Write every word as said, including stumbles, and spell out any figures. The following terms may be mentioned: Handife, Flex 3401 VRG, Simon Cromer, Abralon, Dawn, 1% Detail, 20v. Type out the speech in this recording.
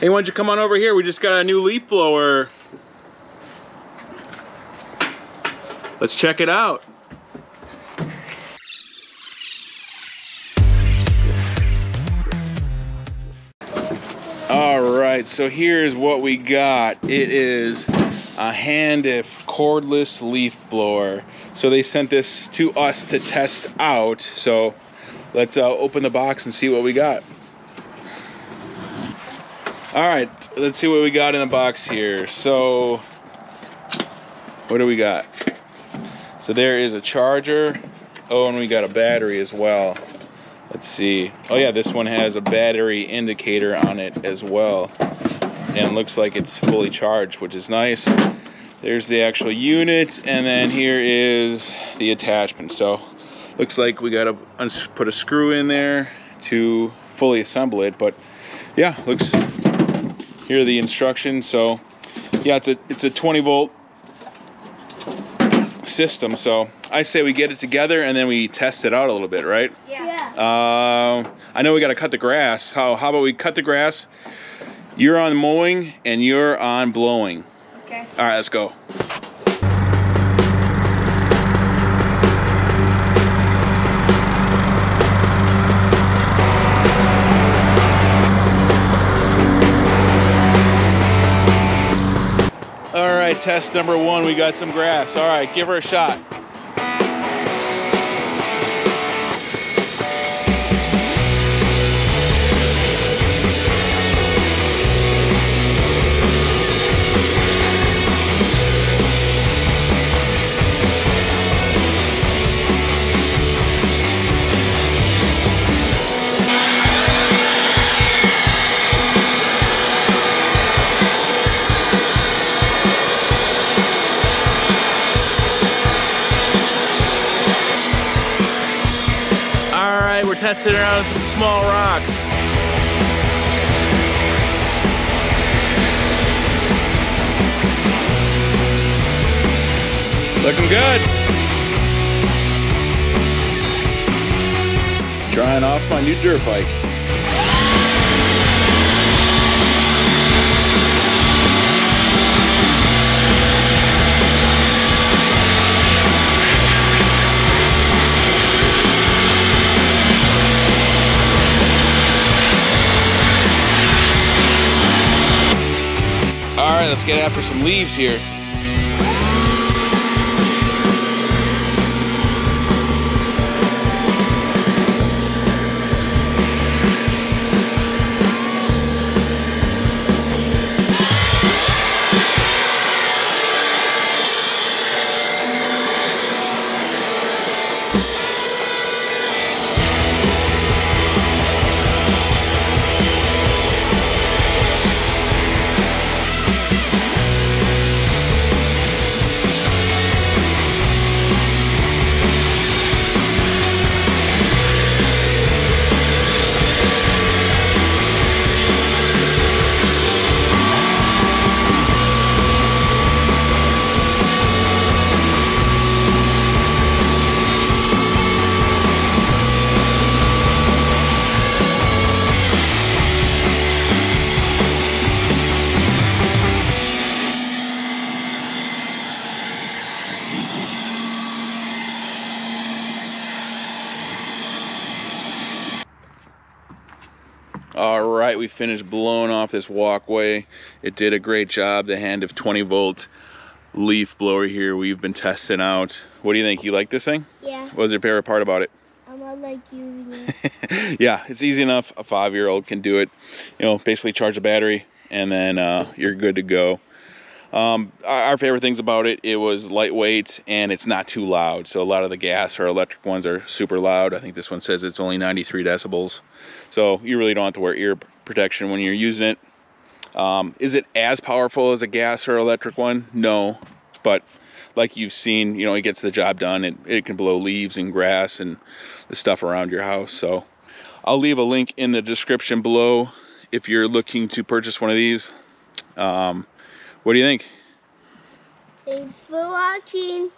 Hey, why don't you come on over here? We just got a new leaf blower. Let's check it out. All right, so here's what we got. It is a Handife cordless leaf blower. So they sent this to us to test out. So let's uh, open the box and see what we got. All right, let's see what we got in the box here. So what do we got? So there is a charger. Oh, and we got a battery as well. Let's see. Oh yeah, this one has a battery indicator on it as well. And looks like it's fully charged, which is nice. There's the actual unit, and then here is the attachment. So looks like we gotta put a screw in there to fully assemble it, but yeah, looks, here are the instructions. So yeah, it's a it's a twenty volt system, so I say we get it together and then we test it out a little bit, right? Yeah. Uh, I know we gotta cut the grass. How how about we cut the grass? You're on mowing and you're on blowing. Okay. All right, let's go. Test number one, we got some grass. All right, give her a shot. We're testing around some small rocks. Looking good. Drying off my new dirt bike. All right, let's get after some leaves here. All right, we finished blowing off this walkway. It did a great job, the Handife twenty volt leaf blower here we've been testing out. What do you think? You like this thing? Yeah. What was your favorite part about it? Um, I like you. Yeah. Yeah, it's easy enough. A five-year-old can do it. You know, basically charge the battery, and then uh, you're good to go. Um, our favorite things about it, it was lightweight and it's not too loud. So a lot of the gas or electric ones are super loud. I think this one says it's only ninety-three decibels. So you really don't have to wear ear protection when you're using it. Um, is it as powerful as a gas or electric one? No, but like you've seen, you know, it gets the job done. It, it can blow leaves and grass and the stuff around your house. So I'll leave a link in the description below if you're looking to purchase one of these. Um, What do you think? Thanks for watching.